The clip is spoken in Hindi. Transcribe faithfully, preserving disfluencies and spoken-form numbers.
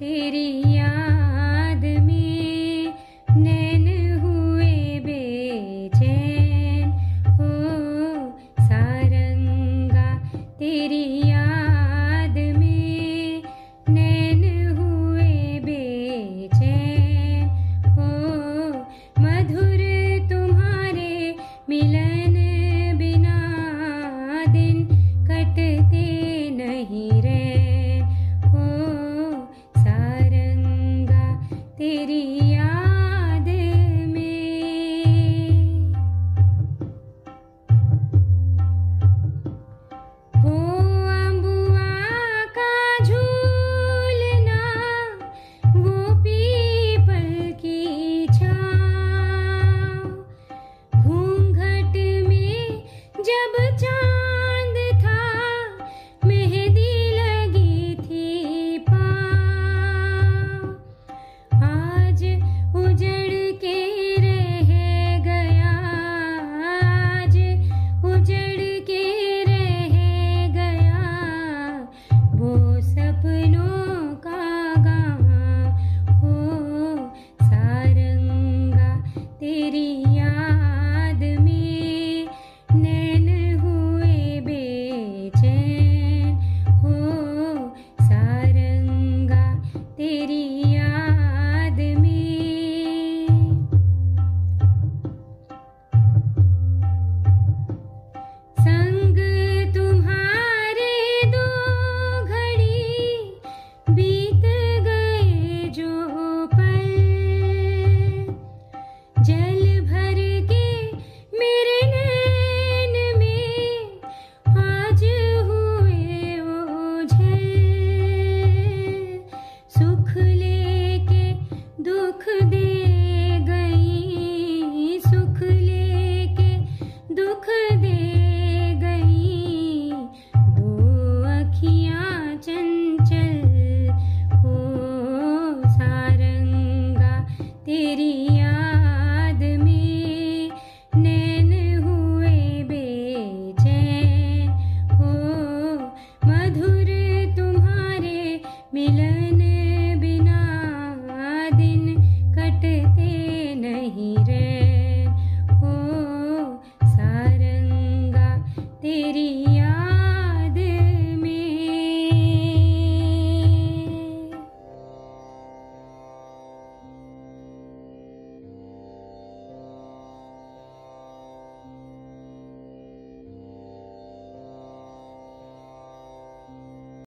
तेरी याद में नैन हुए बेचैन हो सारंगा, तेरी याद में नैन हुए बेचैन हो। मधुर तुम्हारे मिलन बिना दिन कटते नहीं रे तेरी याद में। वो अंबुआ का झूलना, वो पीपल की छांव, घूंघट में जब चांद था मेहंदी तेरी याद में। संग तुम्हारे दो घड़ी बीत गए जो पल, जल भर के मेरे नैन में आज हुए ओझल। दुख दे गई, सुख लेके दुख दे गई दो अखियां चंचल हो सारंगा, तेरी याद में नैन हुए बेचैन हो। मधुर तुम्हारे मिलन कटते नहीं रे हो सारंगा तेरी।